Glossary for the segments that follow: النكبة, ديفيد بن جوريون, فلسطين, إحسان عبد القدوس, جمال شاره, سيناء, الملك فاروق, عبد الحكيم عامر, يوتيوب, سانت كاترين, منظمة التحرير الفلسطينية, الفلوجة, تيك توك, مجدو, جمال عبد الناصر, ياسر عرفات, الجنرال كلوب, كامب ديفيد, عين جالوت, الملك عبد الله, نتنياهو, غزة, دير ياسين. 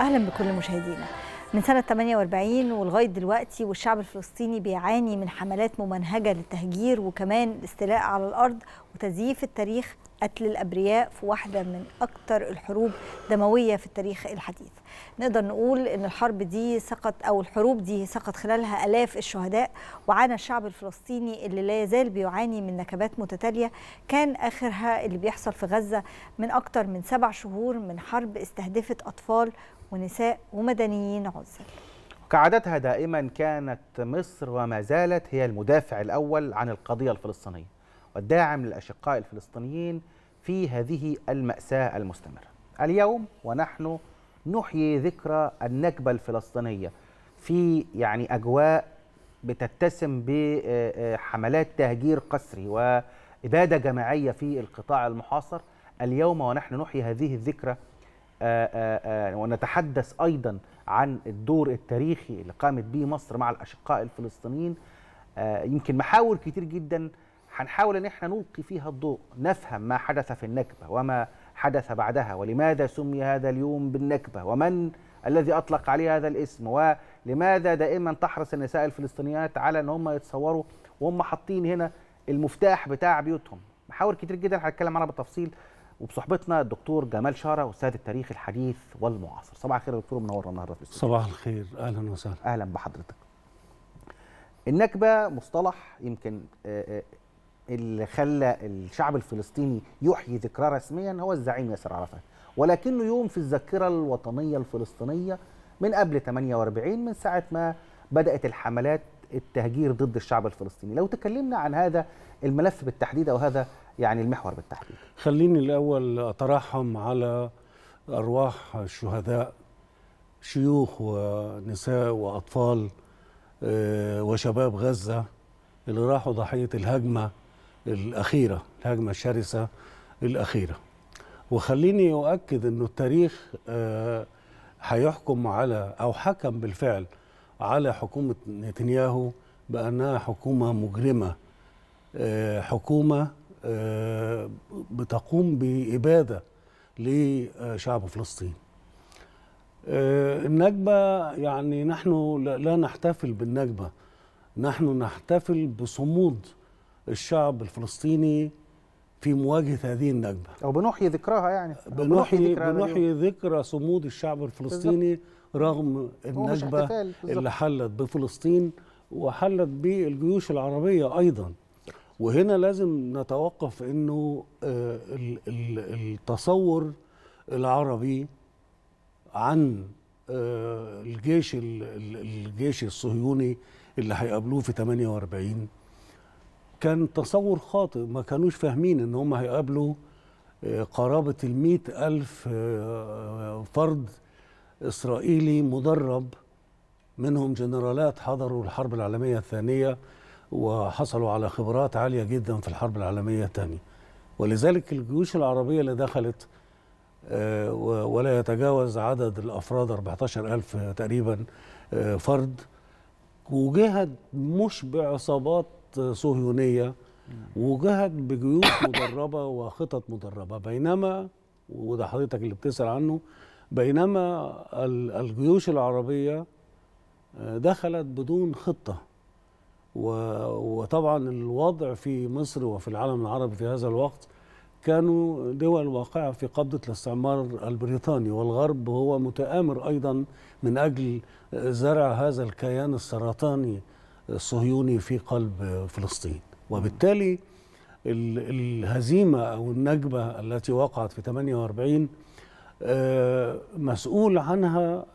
أهلا بكل مشاهدينا. من سنة 48 ولغاية دلوقتي والشعب الفلسطيني بيعاني من حملات ممنهجة للتهجير وكمان الاستيلاء على الأرض وتزييف التاريخ، قتل الأبرياء في واحدة من أكثر الحروب دموية في التاريخ الحديث. نقدر نقول إن الحرب دي سقط أو الحروب دي سقط خلالها آلاف الشهداء، وعانى الشعب الفلسطيني اللي لا يزال بيعاني من نكبات متتالية كان آخرها اللي بيحصل في غزة من أكثر من 7 شهور من حرب استهدفت أطفال ونساء ومدنيين عزل. كعادتها دائما كانت مصر وما زالت هي المدافع الأول عن القضية الفلسطينية والداعم للأشقاء الفلسطينيين في هذه المأساة المستمرة. اليوم ونحن نحيي ذكرى النكبة الفلسطينية في يعني أجواء بتتسم بحملات تهجير قسري وإبادة جماعية في القطاع المحاصر. اليوم ونحن نحيي هذه الذكرى ونتحدث أيضا عن الدور التاريخي اللي قامت به مصر مع الأشقاء الفلسطينيين. يمكن محاور كتير جدا هنحاول ان احنا نلقي فيها الضوء، نفهم ما حدث في النكبة وما حدث بعدها، ولماذا سمي هذا اليوم بالنكبة، ومن الذي اطلق عليه هذا الاسم، ولماذا دائما تحرص النساء الفلسطينيات على ان هم يتصوروا وهم حاطين هنا المفتاح بتاع بيوتهم. محاور كتير جدا هنتكلم عنها بالتفصيل وبصحبتنا الدكتور جمال شاره استاذ التاريخ الحديث والمعاصر. صباح الخير يا دكتور، منورنا النهارده في الاستوديو. صباح الخير، اهلا وسهلا. اهلا بحضرتك. النكبة مصطلح يمكن اللي خلى الشعب الفلسطيني يحيي ذكرى رسميا هو الزعيم ياسر عرفات، ولكنه يوم في الذاكره الوطنيه الفلسطينيه من قبل 48 من ساعه ما بدات الحملات التهجير ضد الشعب الفلسطيني. لو تكلمنا عن هذا الملف بالتحديد او هذا يعني المحور بالتحديد. خليني الاول اترحم على ارواح الشهداء، شيوخ ونساء واطفال وشباب غزه اللي راحوا ضحيه الهجمه الأخيرة، الهجمة الشرسة الأخيرة. وخليني أؤكد أنه التاريخ هيحكم على أو حكم بالفعل على حكومة نتنياهو بأنها حكومة مجرمة، حكومة بتقوم بإبادة لشعب فلسطين. النكبة يعني نحن لا نحتفل بالنكبة، نحن نحتفل بصمود الشعب الفلسطيني في مواجهة هذه النكبة، أو بنحيي ذكرها، يعني بنحيي ذكرى صمود الشعب الفلسطيني رغم النكبة اللي حلت بفلسطين وحلت بالجيوش العربية أيضا. وهنا لازم نتوقف أنه التصور العربي عن الجيش الصهيوني اللي هيقابلوه في 48 كان تصور خاطئ. ما كانوش فاهمين ان هم هيقابلوا قرابة 100,000 فرد إسرائيلي مدرب، منهم جنرالات حضروا الحرب العالمية الثانية وحصلوا على خبرات عالية جدا في الحرب العالمية الثانية. ولذلك الجيوش العربية اللي دخلت ولا يتجاوز عدد الأفراد 14,000 تقريبا فرد، وجهت مش بعصابات صهيونية، وجهت بجيوش مدربة وخطط مدربة. بينما وده حضرتك اللي بتسأل عنه، بينما الجيوش العربية دخلت بدون خطة. وطبعا الوضع في مصر وفي العالم العربي في هذا الوقت كانوا دول واقعة في قبضة الاستعمار البريطاني، والغرب هو متآمر أيضا من أجل زرع هذا الكيان السرطاني الصهيوني في قلب فلسطين. وبالتالي الهزيمة أو النكبة التي وقعت في 48 مسؤول عنها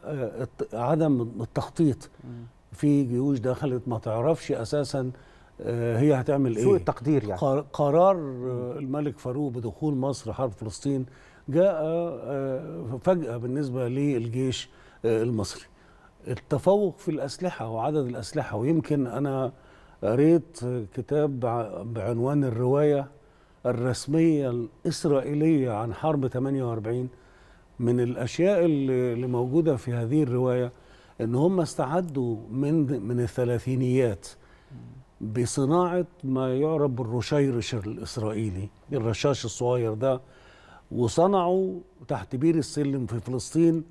عدم التخطيط، في جيوش دخلت ما تعرفش أساسا هي هتعمل إيه، سوء التقدير. يعني قرار الملك فاروق بدخول مصر حرب فلسطين جاء فجأة بالنسبة للجيش المصري. التفوق في الأسلحة وعدد الأسلحة، ويمكن أنا قريت كتاب بعنوان الرواية الرسمية الإسرائيلية عن حرب 48. من الأشياء اللي موجودة في هذه الرواية إن هم استعدوا من الثلاثينيات بصناعة ما يعرف بالرشيرش الإسرائيلي، الرشاش الصغير ده، وصنعوا تحت بير السلم في فلسطين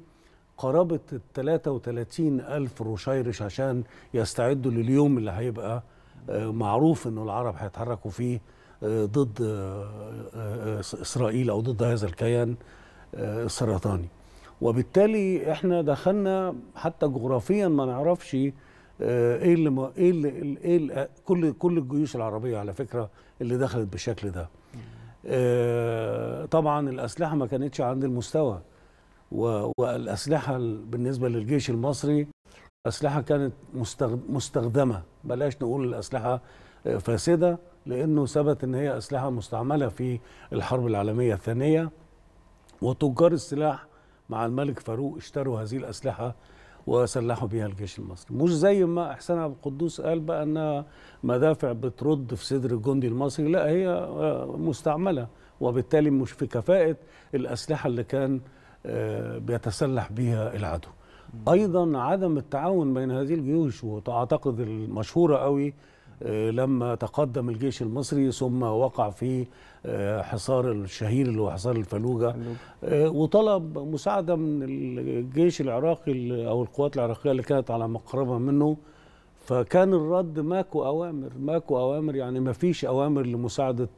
قرابة 33,000 رشيرش عشان يستعدوا لليوم اللي هيبقى معروف أنه العرب هيتحركوا فيه ضد إسرائيل أو ضد هذا الكيان السرطاني. وبالتالي احنا دخلنا حتى جغرافيا ما نعرفش ايه اللي ما ايه اللي ايه كل الجيوش العربيه على فكره اللي دخلت بالشكل ده. طبعا الاسلحه ما كانتش عند المستوى، والاسلحه بالنسبه للجيش المصري اسلحه كانت مستخدمه، بلاش نقول الاسلحه فاسده لانه ثبت ان هي اسلحه مستعمله في الحرب العالميه الثانيه، وتجار السلاح مع الملك فاروق اشتروا هذه الاسلحه وسلحوا بها الجيش المصري. مش زي ما إحسان عبد القدوس قال بقى انها مدافع بترد في صدر الجندي المصري، لا هي مستعمله وبالتالي مش في كفاءه الاسلحه اللي كان بيتسلح بها العدو. ايضا عدم التعاون بين هذه الجيوش، واعتقد المشهوره قوي لما تقدم الجيش المصري ثم وقع في حصار الشهير اللي هو حصار الفلوجة وطلب مساعدة من الجيش العراقي أو القوات العراقية اللي كانت على مقربة منه، فكان الرد ماكو أوامر، يعني ما فيش أوامر لمساعدة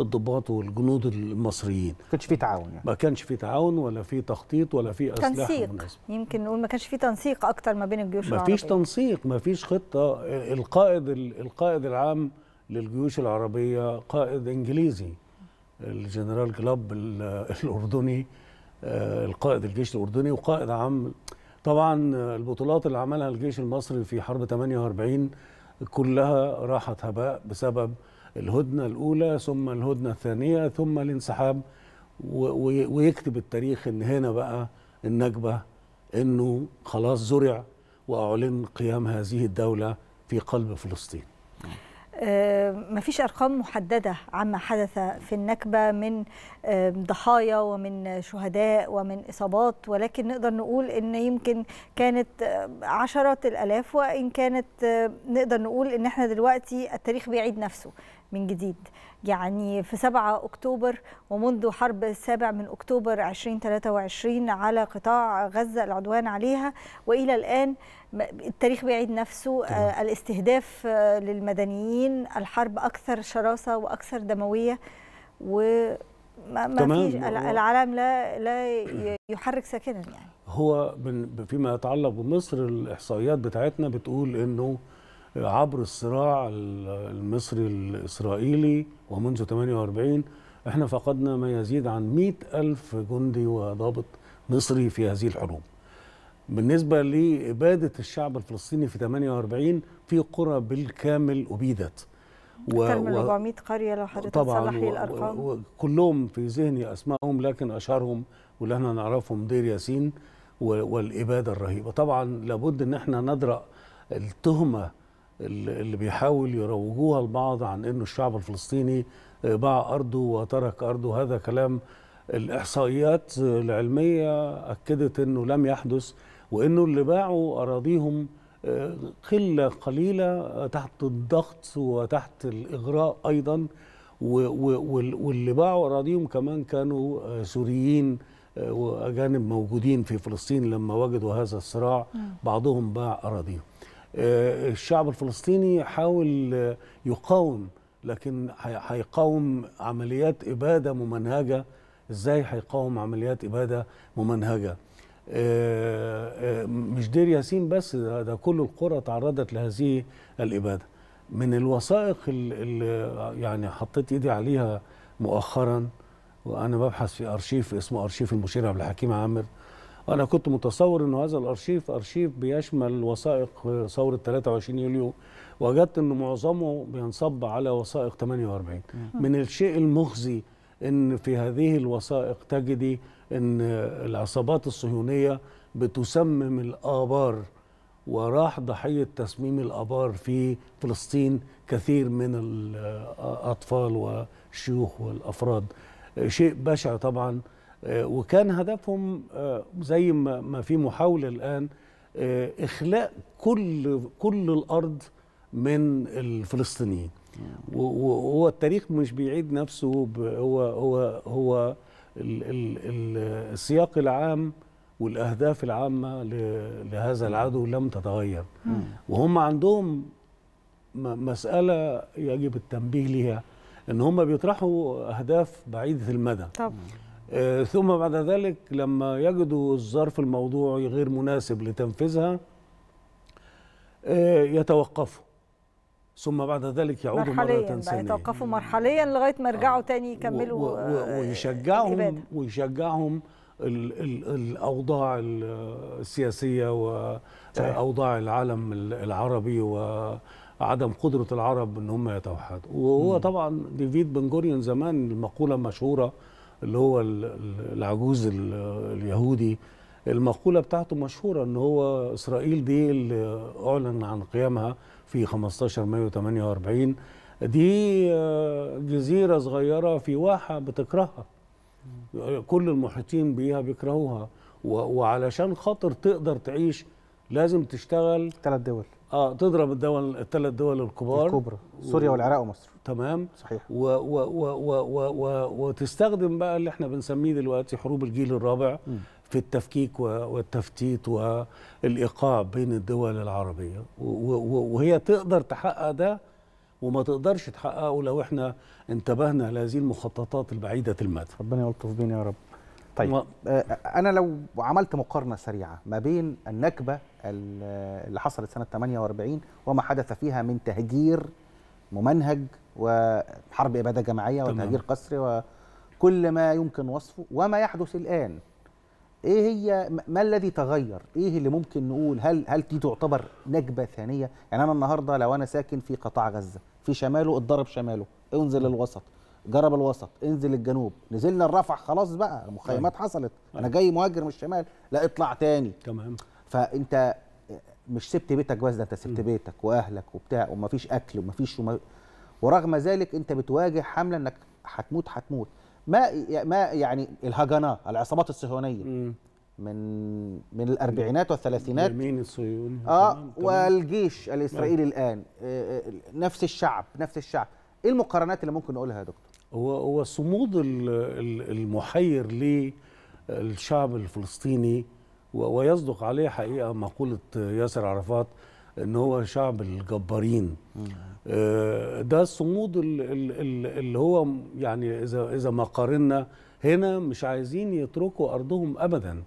الضباط والجنود المصريين. ما كانش في تعاون يعني. ما كانش في تعاون ولا في تخطيط ولا في أسلحة تنسيق مناسبة. يمكن نقول ما كانش في تنسيق أكتر ما بين الجيوش العربية. ما فيش تنسيق، ما فيش خطة. القائد العام للجيوش العربية قائد إنجليزي، الجنرال كلوب الأردني، القائد الجيش الأردني وقائد عام. طبعا البطولات اللي عملها الجيش المصري في حرب 48 كلها راحت هباء بسبب الهدنة الأولى ثم الهدنة الثانية ثم الانسحاب، ويكتب التاريخ إن هنا بقى النكبة، إنه خلاص زرع وأعلن قيام هذه الدولة في قلب فلسطين. مفيش أرقام محددة عما حدث في النكبة من ضحايا ومن شهداء ومن إصابات، ولكن نقدر نقول إن يمكن كانت عشرات الآلاف، وإن كانت نقدر نقول إن احنا دلوقتي التاريخ بيعيد نفسه من جديد. يعني في 7 أكتوبر ومنذ حرب 7 أكتوبر 2023 على قطاع غزة العدوان عليها وإلى الآن التاريخ بيعيد نفسه. الاستهداف للمدنيين، الحرب أكثر شراسة وأكثر دموية، وما فيش العالم لا يحرك ساكنا. يعني هو فيما يتعلق بمصر الإحصائيات بتاعتنا بتقول إنه عبر الصراع المصري الإسرائيلي ومنذ 48 احنا فقدنا ما يزيد عن 100,000 جندي وضابط مصري في هذه الحروب. بالنسبة لإبادة الشعب الفلسطيني في 48 في قرى بالكامل أبيدت، أكثر من 400 قرية لو حضرتك تصلح لي الأرقام. كلهم في ذهني أسمائهم، لكن أشهرهم واللي احنا نعرفهم دير ياسين والإبادة الرهيبة. طبعا لابد أن احنا ندرأ التهمة اللي بيحاول يروجوها البعض عن انه الشعب الفلسطيني باع ارضه وترك ارضه، هذا كلام. الاحصائيات العلميه اكدت انه لم يحدث، وانه اللي باعوا اراضيهم قله قليله تحت الضغط وتحت الاغراء ايضا، واللي باعوا اراضيهم كمان كانوا سوريين واجانب موجودين في فلسطين لما وجدوا هذا الصراع، بعضهم باع اراضيهم. الشعب الفلسطيني حاول يقاوم، لكن هيقاوم عمليات إبادة ممنهجة. إزاي هيقاوم عمليات إبادة ممنهجة؟ مش دير ياسين بس، ده كل القرى تعرضت لهذه الإبادة. من الوثائق اللي يعني حطيت إيدي عليها مؤخرا وأنا ببحث في أرشيف اسمه أرشيف المشير عبد الحكيم عامر، أنا كنت متصور أن هذا الأرشيف أرشيف بيشمل وثائق ثورة 23 يوليو، وجدت أنه معظمه بينصب على وثائق 48. من الشيء المخزي أن في هذه الوثائق تجدي أن العصابات الصهيونية بتسمم الآبار، وراح ضحية تسميم الآبار في فلسطين كثير من الأطفال والشيوخ والأفراد، شيء بشع طبعاً. وكان هدفهم زي ما في محاولة الآن إخلاء كل الأرض من الفلسطينيين. وهو التاريخ مش بيعيد نفسه، هو السياق العام والاهداف العامه لهذا العدو لم تتغير. وهم عندهم مساله يجب التنبيه ليها، ان هم بيطرحوا اهداف بعيده المدى. طب. ثم بعد ذلك لما يجدوا الظرف الموضوعي غير مناسب لتنفيذها يتوقفوا، ثم بعد ذلك يعودوا مرة ثانية، يتوقفوا مرحليا لغاية ما يرجعوا تاني يكملوا ويشجعهم الأوضاع السياسية وأوضاع العالم العربي وعدم قدرة العرب إن هم يتوحدوا. وهو طبعا ديفيد بن جوريون زمان المقولة المشهورة اللي هو العجوز اليهودي، المقولة بتاعته مشهورة إن هو إسرائيل دي اللي أعلن عن قيامها في 15 مايو 48 دي جزيرة صغيرة في واحة بتكرهها، كل المحيطين بيها بيكرهوها، وعلشان خاطر تقدر تعيش لازم تشتغل 3 دول، تضرب الدول ال3 دول الكبار، سوريا والعراق ومصر. تمام، صحيح. وتستخدم بقى اللي احنا بنسميه دلوقتي حروب الجيل الرابع في التفكيك والتفتيت والإيقاع بين الدول العربية، وهي تقدر تحقق ده وما تقدرش تحققه لو احنا انتبهنا لهذه المخططات البعيدة المدى. ربنا يلطف بينا يا رب. طيب أنا لو عملت مقارنة سريعة ما بين النكبة اللي حصلت سنة 48 وما حدث فيها من تهجير ممنهج وحرب إبادة جماعية وتهجير قسري وكل ما يمكن وصفه وما يحدث الآن، ايه هي ما الذي تغير؟ ايه اللي ممكن نقول هل دي تعتبر نكبه ثانيه؟ يعني انا النهارده لو انا ساكن في قطاع غزه، في شماله اتضرب شماله، انزل الوسط جرب الوسط، انزل الجنوب، نزلنا الرفح خلاص بقى المخيمات حصلت، انا جاي مهاجر من الشمال، لا اطلع تاني. تمام. فانت مش سبت بيتك بس، ده انت سبت بيتك واهلك وبتاع ومفيش اكل ومفيش ورغم ذلك انت بتواجه حمله انك هتموت. ما يعني الهجنه العصابات الصهيونيه من الاربعينات والثلاثينات، اليمين الصهيوني والجيش الاسرائيلي الان، نفس الشعب. ايه المقارنات اللي ممكن نقولها يا دكتور؟ هو الصمود المحير للشعب الفلسطيني، ويصدق عليه حقيقه مقوله ياسر عرفات ان هو شعب الجبارين. ده الصمود اللي هو يعني اذا ما قارنا هنا مش عايزين يتركوا ارضهم ابدا،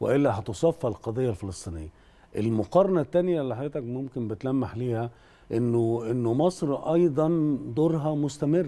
والا هتصفى القضيه الفلسطينيه. المقارنه الثانيه اللي حضرتك ممكن بتلمح ليها انه مصر ايضا دورها مستمر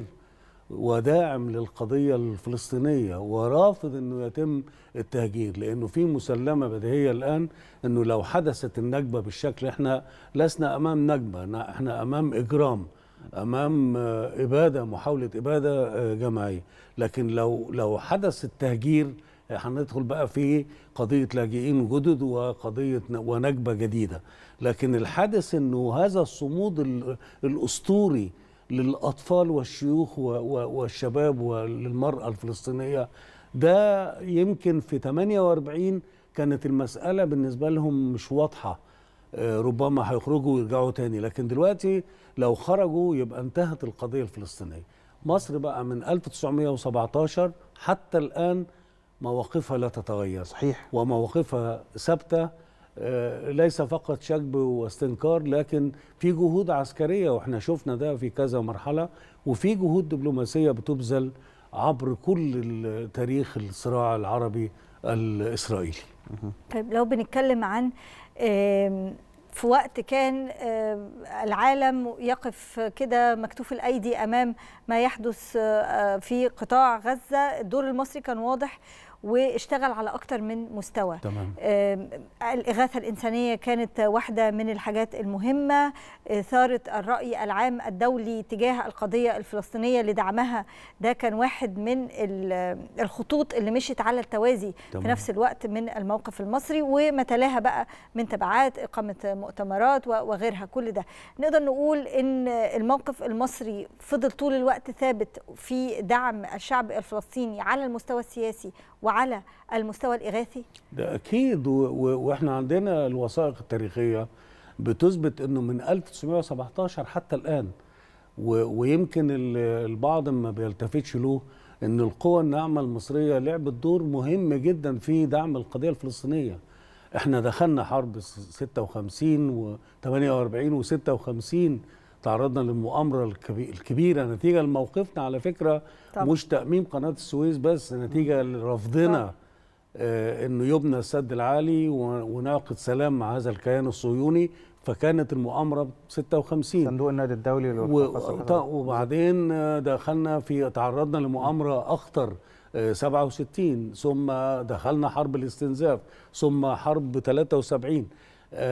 وداعم للقضيه الفلسطينيه ورافض انه يتم التهجير، لانه في مسلمه بديهيه الان انه لو حدثت النكبه بالشكل، احنا لسنا امام نكبه، احنا امام اجرام، امام اباده، محاوله اباده جماعيه. لكن لو حدث التهجير هندخل بقى في قضيه لاجئين جدد وقضيه ونكبه جديده. لكن الحادث انه هذا الصمود الاسطوري للأطفال والشيوخ والشباب وللمرأة الفلسطينية، ده يمكن في 48 كانت المسألة بالنسبة لهم مش واضحة، ربما هيخرجوا ويرجعوا تاني، لكن دلوقتي لو خرجوا يبقى انتهت القضية الفلسطينية. مصر بقى من 1917 حتى الآن مواقفها لا تتغير. صحيح. ومواقفها ثابتة، ليس فقط شجب واستنكار، لكن في جهود عسكرية، واحنا شفنا ده في كذا مرحلة، وفي جهود دبلوماسية بتبذل عبر كل تاريخ الصراع العربي الإسرائيلي. طيب لو بنتكلم عن في وقت كان العالم يقف كده مكتوف الأيدي أمام ما يحدث في قطاع غزة، الدور المصري كان واضح واشتغل على أكتر من مستوى. تمام. الإغاثة الإنسانية كانت واحدة من الحاجات المهمة، ثارت الرأي العام الدولي تجاه القضية الفلسطينية لدعمها، ده كان واحد من الخطوط اللي مشيت على التوازي. تمام. في نفس الوقت من الموقف المصري وما تلاها بقى من تبعات، إقامة مؤتمرات وغيرها، كل ده نقدر نقول إن الموقف المصري فضل طول الوقت ثابت في دعم الشعب الفلسطيني على المستوى السياسي وعلى المستوى الإغاثي؟ ده أكيد، وإحنا عندنا الوثائق التاريخية بتثبت أنه من 1917 حتى الآن، ويمكن البعض ما بيلتفتش له ان القوى الناعمه المصريه لعبت دور مهم جدا في دعم القضيه الفلسطينيه. احنا دخلنا حرب 56 و48 و56، تعرضنا للمؤامره الكبيره نتيجه لموقفنا على فكره. طب. مش تأميم قناه السويس بس، نتيجه لرفضنا انه يبنى السد العالي ونعقد سلام مع هذا الكيان الصهيوني، فكانت المؤامره 56 صندوق النقد الدولي وبعدين دخلنا في تعرضنا لمؤامره اخطر 67، ثم دخلنا حرب الاستنزاف، ثم حرب 73.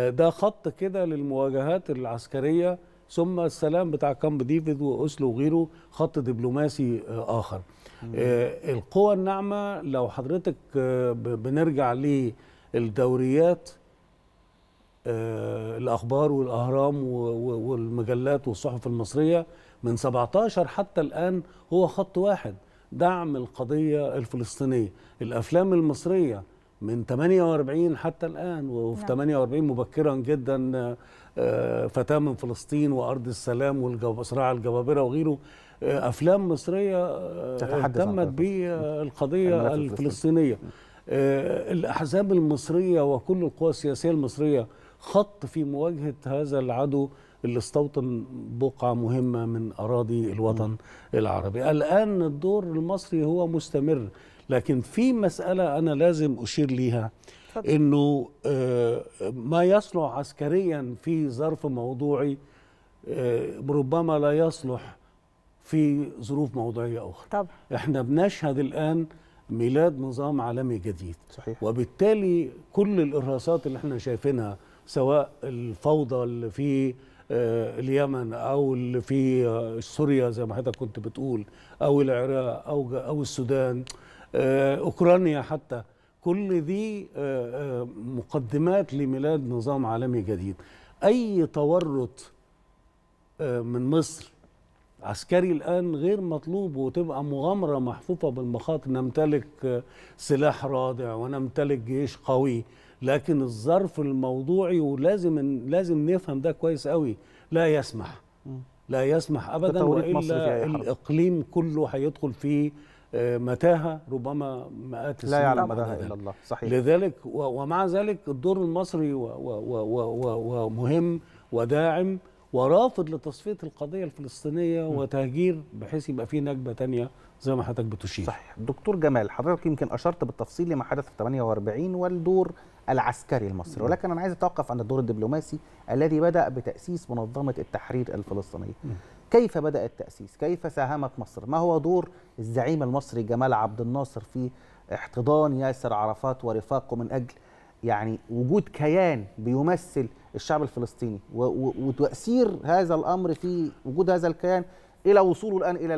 ده خط كده للمواجهات العسكريه، ثم السلام بتاع كامب ديفيد وأوسلو وغيره، خط دبلوماسي آخر. القوى الناعمة لو حضرتك بنرجع للدوريات الأخبار والأهرام والمجلات والصحف المصرية من 17 حتى الآن هو خط واحد، دعم القضية الفلسطينية. الأفلام المصرية من 48 حتى الآن، وفي 48 مبكرا جدا فتاة من فلسطين وأرض السلام وصراع الجبابرة وغيره، أفلام مصرية اهتمت بالقضية الفلسطينية. الأحزاب المصرية وكل القوى السياسية المصرية خط في مواجهة هذا العدو اللي استوطن بقعة مهمة من أراضي الوطن العربي. الآن الدور المصري هو مستمر، لكن في مسألة أنا لازم أشير ليها، إنه ما يصلح عسكريا في ظرف موضوعي ربما لا يصلح في ظروف موضوعية أخرى. طبعا. إحنا بنشهد الآن ميلاد نظام عالمي جديد. صحيح. وبالتالي كل الإرهاصات اللي إحنا شايفينها سواء الفوضى اللي في اليمن أو اللي في سوريا زي ما حضرتك كنت بتقول، أو العراق أو السودان، أوكرانيا حتى، كل دي مقدمات لميلاد نظام عالمي جديد. أي تورط من مصر عسكري الآن غير مطلوب، وتبقى مغامرة محفوفة بالمخاطر. نمتلك سلاح رادع ونمتلك جيش قوي، لكن الظرف الموضوعي ولازم نفهم ده كويس قوي، لا يسمح أبدا، وإلا الإقليم كله هيدخل فيه متاهة ربما مئات السنين، لا يعلم مداها إلا الله. صحيح. لذلك ومع ذلك الدور المصري ومهم وداعم ورافض لتصفية القضية الفلسطينية وتهجير بحيث يبقى في نكبة تانية زي ما حضرتك بتشير. صحيح. دكتور جمال، حضرتك يمكن أشرت بالتفصيل لما حدث في 48 والدور العسكري المصري، ولكن أنا عايز أتوقف عند الدور الدبلوماسي الذي بدأ بتأسيس منظمة التحرير الفلسطينية. كيف بدأ التأسيس؟ كيف ساهمت مصر؟ ما هو دور الزعيم المصري جمال عبد الناصر في احتضان ياسر عرفات ورفاقه من أجل يعني وجود كيان بيمثل الشعب الفلسطيني وتأثير هذا الأمر في وجود هذا الكيان إلى وصوله الآن إلى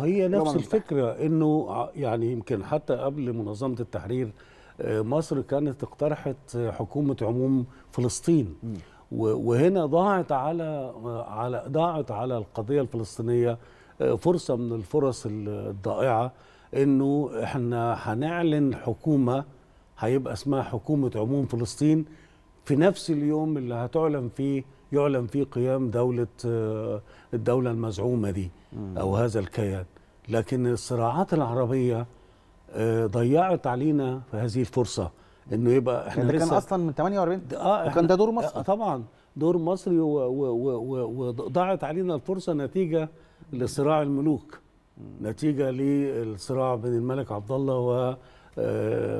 هي نفس الفكرة، إنه يعني يمكن حتى قبل منظمة التحرير مصر كانت اقترحت حكومة عموم فلسطين، وهنا ضاعت على القضية الفلسطينية فرصة من الفرص الضائعة، إنه إحنا هنعلن حكومة هيبقى اسمها حكومة عموم فلسطين في نفس اليوم اللي هتعلن فيه قيام الدولة المزعومة دي أو هذا الكيان. لكن الصراعات العربية ضيعت علينا في هذه الفرصة، إنه يبقى إحنا لسه كان أصلا من 48 وكان ده دور مصري. طبعا دور مصري، وضاعت علينا الفرصة نتيجة لصراع الملوك، نتيجة للصراع بين الملك عبد الله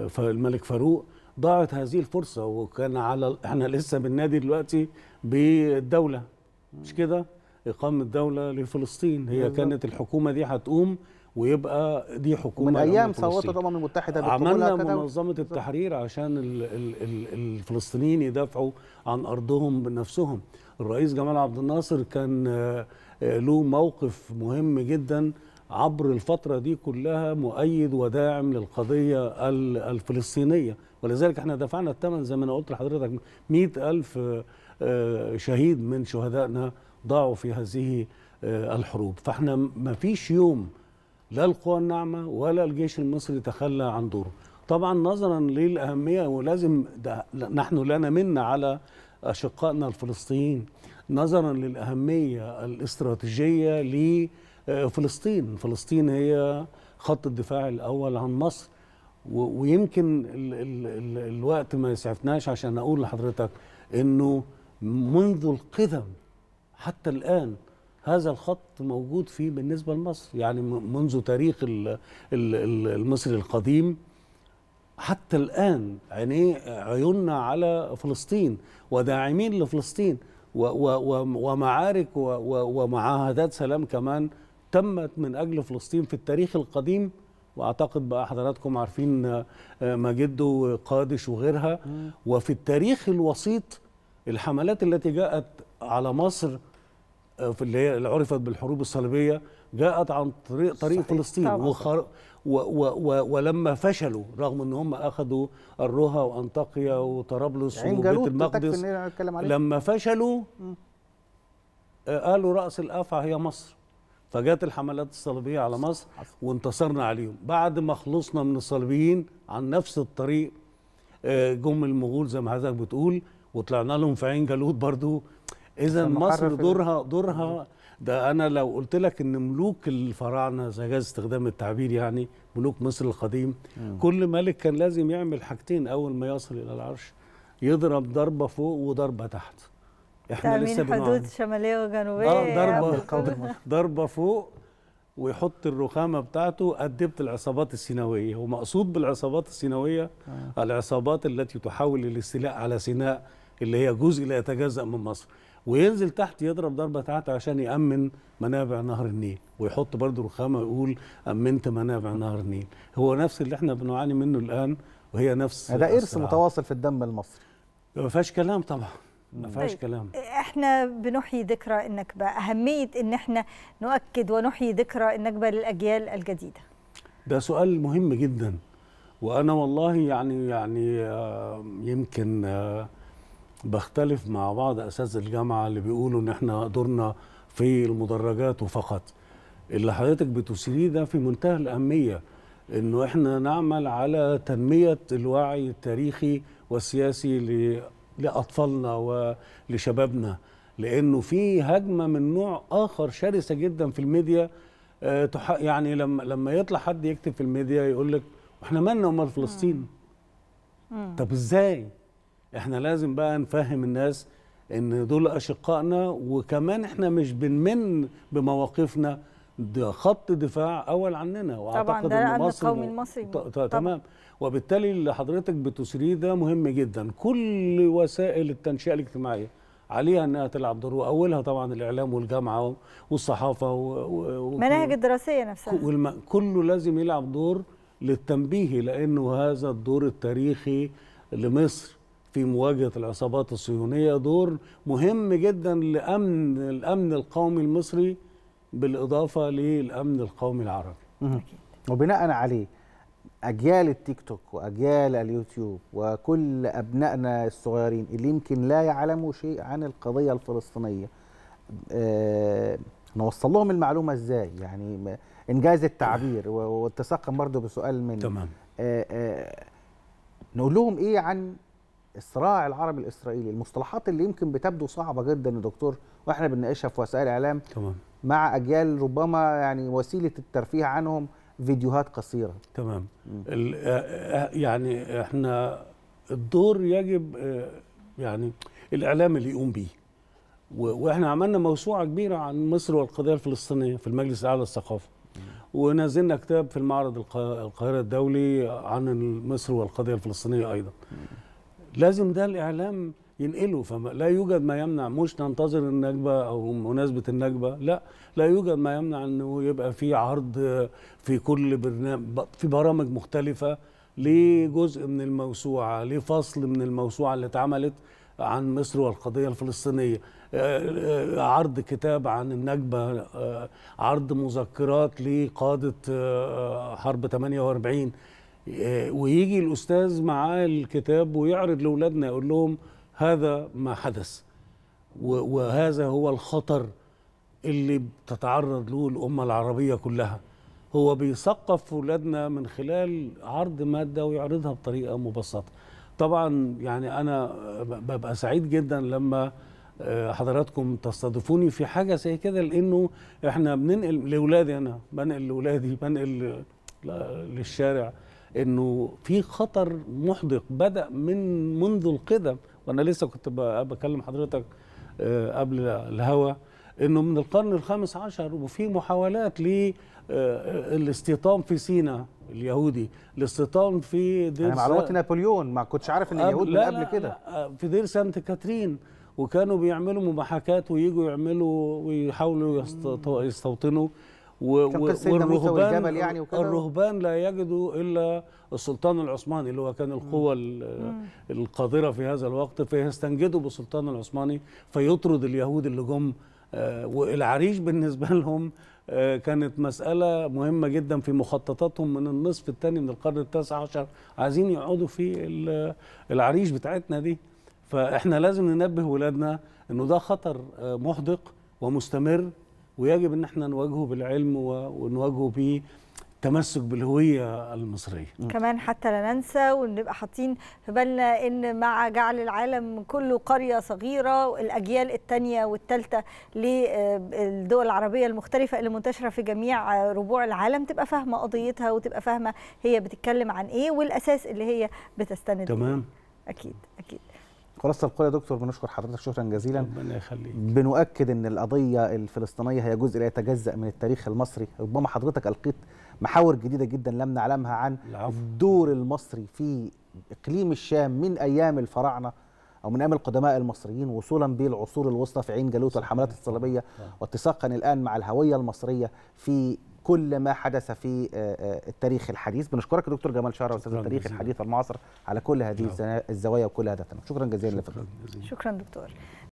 فالملك فاروق. ضاعت هذه الفرصة، وكان احنا لسه بننادي دلوقتي بالدولة، مش كده؟ إقامة دولة لفلسطين. هي كانت الحكومة دي هتقوم ويبقى دي حكومة من أيام صوتت الأمم المتحدة عملنا منظمة التحرير عشان الفلسطينيين يدافعوا عن أرضهم بنفسهم. الرئيس جمال عبد الناصر كان له موقف مهم جدا عبر الفترة دي كلها، مؤيد وداعم للقضية الفلسطينية، ولذلك احنا دفعنا الثمن زي ما انا قلت لحضرتك، 100,000 شهيد من شهدائنا ضاعوا في هذه الحروب. فاحنا ما فيش يوم لا القوى الناعمة ولا الجيش المصري تخلى عن دوره، طبعا نظرا للأهمية، ولازم نحن لا نمن على أشقائنا الفلسطينيين نظرا للأهمية الاستراتيجية لفلسطين. فلسطين هي خط الدفاع الأول عن مصر. ويمكن الوقت ما يسعفناش عشان أقول لحضرتك إنه منذ القدم حتى الآن هذا الخط موجود فيه بالنسبة لمصر، يعني منذ تاريخ المصري القديم حتى الآن عيوننا على فلسطين وداعمين لفلسطين ومعارك ومعاهدات سلام كمان تمت من أجل فلسطين في التاريخ القديم. وأعتقد بقى حضراتكم عارفين مجدو وقادش وغيرها. وفي التاريخ الوسيط الحملات التي جاءت على مصر اللي هي عرفت بالحروب الصليبية جاءت عن طريق فلسطين ولما فشلوا رغم ان هم اخذوا الروها وانطاقيا وطرابلس وبيت المقدس، لما فشلوا قالوا راس الافعى هي مصر، فجات الحملات الصليبية على مصر وانتصرنا عليهم. بعد ما خلصنا من الصليبيين عن نفس الطريق جم المغول زي ما حضرتك بتقول وطلعنا لهم في عين جالوت برضو. إذا مصر دورها ده أنا لو قلت لك إن ملوك الفراعنة إذا جاز استخدام التعبير يعني ملوك مصر القديم كل ملك كان لازم يعمل حاجتين أول ما يصل إلى العرش، يضرب ضربة فوق وضربة تحت. إحنا لسه بنعمل حدود شمالية وجنوبية ضربة فوق ويحط الرخامة بتاعته أدبت العصابات السيناوية، ومقصود بالعصابات السيناوية العصابات التي تحاول الاستيلاء على سيناء اللي هي جزء لا يتجزأ من مصر، وينزل تحت يضرب ضربة تحت عشان يأمن منابع نهر النيل، ويحط برضو رخامة يقول أمنت منابع نهر النيل. هو نفس اللي احنا بنعاني منه الآن وهي نفس ده إرث متواصل في الدم المصري ما فيهاش كلام طبعا ما فيهاش كلام. احنا بنحيي ذكرى النكبة، أهمية إن احنا نؤكد ونحيي ذكرى النكبة للأجيال الجديدة ده سؤال مهم جدا. وأنا والله يعني يمكن بختلف مع بعض أساتذة الجامعة اللي بيقولوا إن إحنا دورنا في المدرجات وفقط. اللي حضرتك بتسيريه ده في منتهى الأهمية، إنه إحنا نعمل على تنمية الوعي التاريخي والسياسي لأطفالنا ولشبابنا، لأنه في هجمة من نوع آخر شرسة جدا في الميديا. يعني لما يطلع حد يكتب في الميديا يقول لك إحنا مالنا ومال فلسطين؟ طب إزاي؟ احنا لازم بقى نفهم الناس ان دول اشقائنا، وكمان احنا مش بنمن بمواقفنا، ده خط دفاع اول عننا، واعتقد ان مصر طبعا ده الامن القومي المصري تمام. وبالتالي اللي حضرتك بتسريه ده مهم جدا. كل وسائل التنشئه الاجتماعيه عليها انها تلعب دور، واولها طبعا الاعلام والجامعه والصحافه والمناهج الدراسيه نفسها، كله لازم يلعب دور للتنبيه، لانه هذا الدور التاريخي لمصر في مواجهة العصابات الصهيونية دور مهم جدا للأمن القومي المصري بالإضافة للأمن القومي العربي. وبناء عليه أجيال التيك توك وأجيال اليوتيوب وكل أبنائنا الصغيرين اللي يمكن لا يعلموا شيء عن القضية الفلسطينية نوصل لهم المعلومة إزاي؟ يعني إنجاز التعبير والتساقم برضه بسؤال من تمام نقول لهم إيه عن الصراع العربي الاسرائيلي، المصطلحات اللي يمكن بتبدو صعبه جدا يا دكتور واحنا بنناقشها في وسائل الاعلام تمام مع اجيال ربما يعني وسيله الترفيه عنهم فيديوهات قصيره تمام. يعني احنا الدور يجب يعني الاعلام اللي يقوم بيه، واحنا عملنا موسوعه كبيره عن مصر والقضيه الفلسطينيه في المجلس الاعلى للثقافه، ونزلنا كتاب في المعرض القاهره الدولي عن مصر والقضيه الفلسطينيه ايضا. لازم ده الإعلام ينقله، فلا يوجد ما يمنع، مش ننتظر النكبة أو مناسبة النكبة، لا يوجد ما يمنع أنه يبقى في عرض في كل برنامج في برامج مختلفة لجزء من الموسوعة، لفصل من الموسوعة اللي اتعملت عن مصر والقضية الفلسطينية، عرض كتاب عن النكبة، عرض مذكرات لقادة حرب 48، ويجي الأستاذ معاه الكتاب ويعرض لأولادنا يقول لهم هذا ما حدث وهذا هو الخطر اللي بتتعرض له الأمة العربية كلها. هو بيثقف أولادنا من خلال عرض مادة ويعرضها بطريقة مبسطة. طبعا يعني أنا ببقى سعيد جدا لما حضراتكم تستضيفوني في حاجة زي كده، لأنه إحنا بننقل لأولادي، أنا بنقل لأولادي، بنقل للشارع انه في خطر محدق بدأ منذ القدم. وانا لسه كنت بكلم حضرتك قبل الهوا انه من القرن ال15 وفي محاولات للاستيطان في سيناء اليهودي، الاستيطان في دير انا معلومات نابليون، ما كنتش عارف ان اليهود من قبل كده في دير سانت كاترين، وكانوا بيعملوا مباحكات ويجوا يعملوا ويحاولوا يستوطنوا والرهبان يعني الرهبان لا يجدوا الا السلطان العثماني اللي هو كان القوه القادره في هذا الوقت، فيستنجدوا بالسلطان العثماني فيطرد اليهود اللي جم. والعريش بالنسبه لهم كانت مساله مهمه جدا في مخططاتهم من النصف الثاني من القرن ال19، عايزين يقعدوا في العريش بتاعتنا دي. فاحنا لازم ننبه ولادنا انه ده خطر محدق ومستمر، ويجب ان احنا نواجهه بالعلم ونواجهه ب تمسك بالهوية المصرية. كمان حتى لا ننسى ونبقى حاطين في بالنا ان مع جعل العالم كله قرية صغيرة والاجيال الثانية والثالثة للدول العربية المختلفة اللي منتشرة في جميع ربوع العالم تبقى فاهمة قضيتها وتبقى فاهمة هي بتتكلم عن ايه والاساس اللي هي بتستند. تمام. اكيد اكيد. خلاصة القول يا دكتور، بنشكر حضرتك شكرا جزيلا. ربنا يخليك. بنؤكد ان القضية الفلسطينية هي جزء لا يتجزأ من التاريخ المصري، ربما حضرتك ألقيت محاور جديدة جدا لم نعلمها عن الدور المصري في إقليم الشام من أيام الفراعنة أو من أيام القدماء المصريين وصولا به العصور الوسطى في عين جالوت والحملات الصليبية، واتساقا الآن مع الهوية المصرية في كل ما حدث في التاريخ الحديث. بنشكرك دكتور جمال شاره استاذ التاريخ الحديث المعاصر على كل هذه الزوايا وكل هذا. شكرا جزيلا لفضلك. شكرا دكتور.